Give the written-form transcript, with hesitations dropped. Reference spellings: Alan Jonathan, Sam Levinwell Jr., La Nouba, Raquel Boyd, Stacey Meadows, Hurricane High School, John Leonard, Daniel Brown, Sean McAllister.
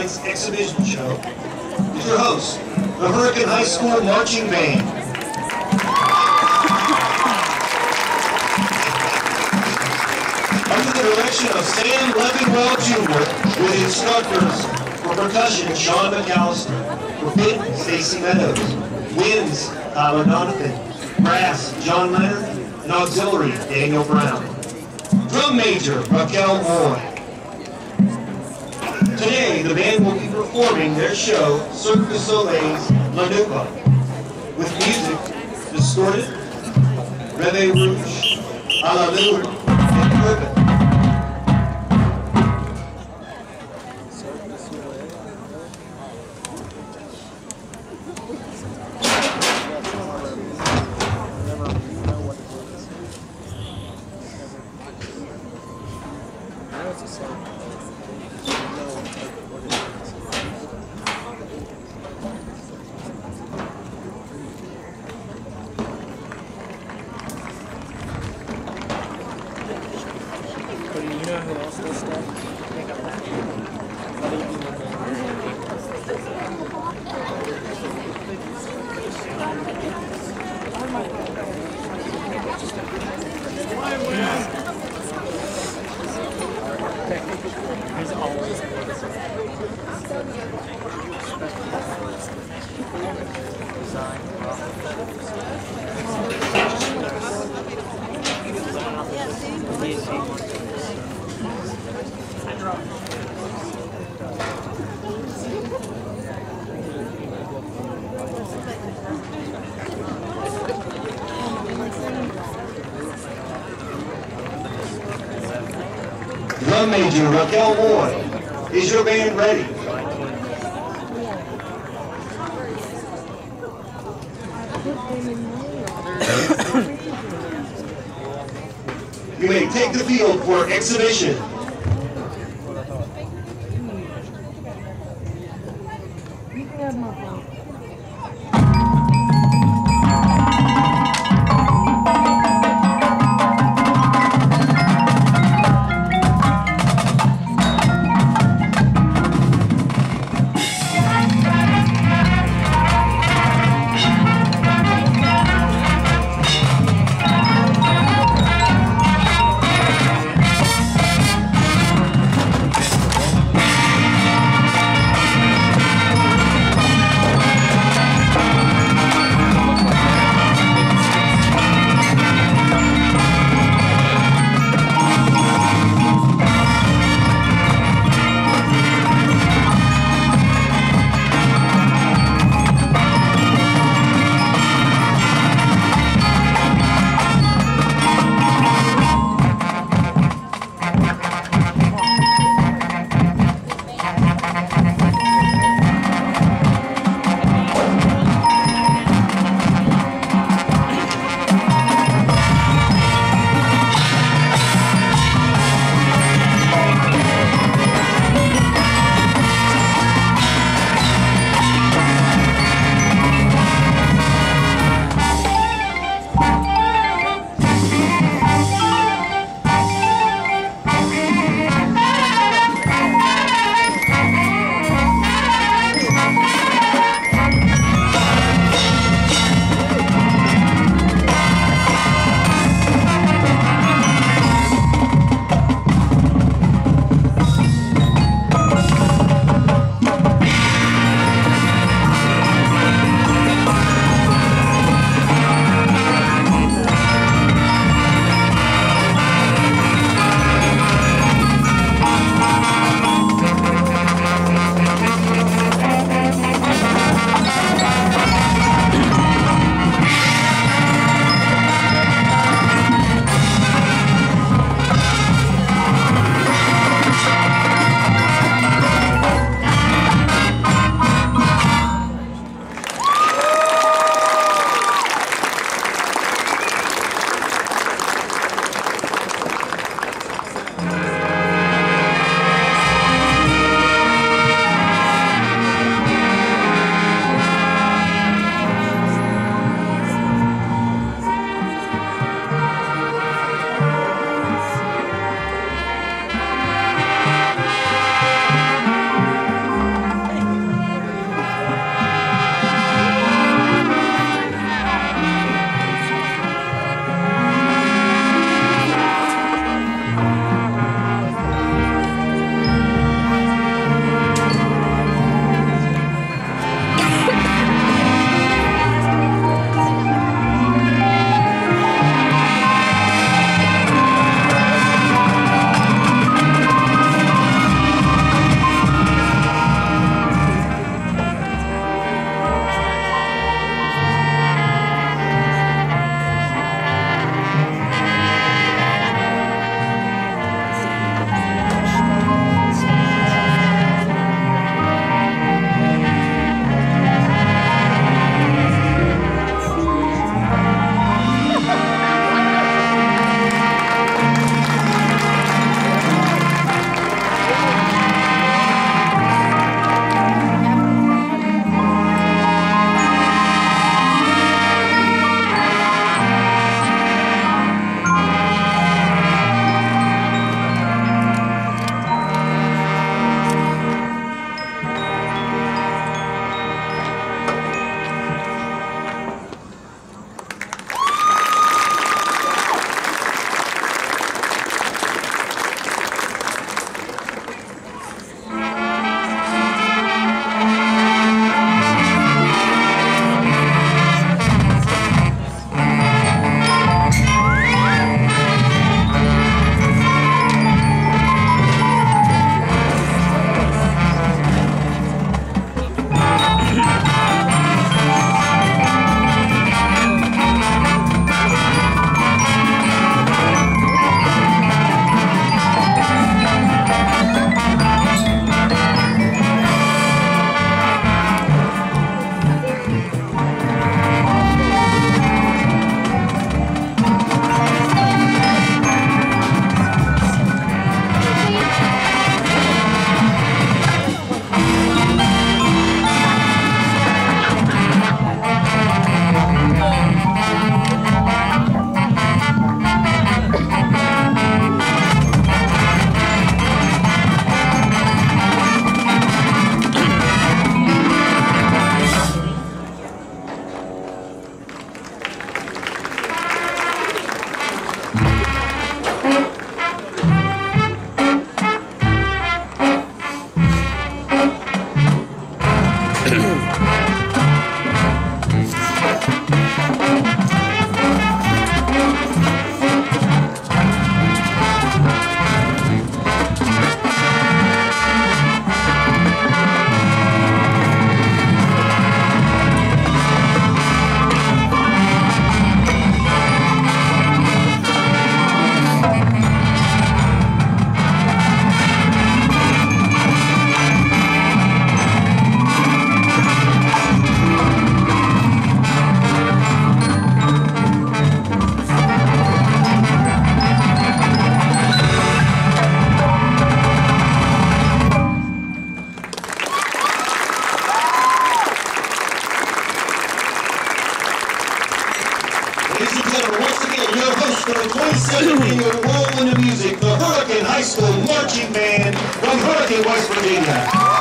night's exhibition show is your host, the Hurricane High School Marching Band. Under the direction of Sam Levinwell Jr. with instructors for percussion, Sean McAllister, for pit, Stacey Meadows, winds, Alan Jonathan, brass, John Leonard, and auxiliary, Daniel Brown. Drum major, Raquel Boyd. Today, the band will be performing their show, Cirque du Soleil's La Nouba, with music, Distorted, Rêve Rouge, A La Nouba, and Urban. Drum major Raquel Boyd, is your band ready? You may take the field for exhibition. Hurricane High School Marching Band from Hurricane, West Virginia.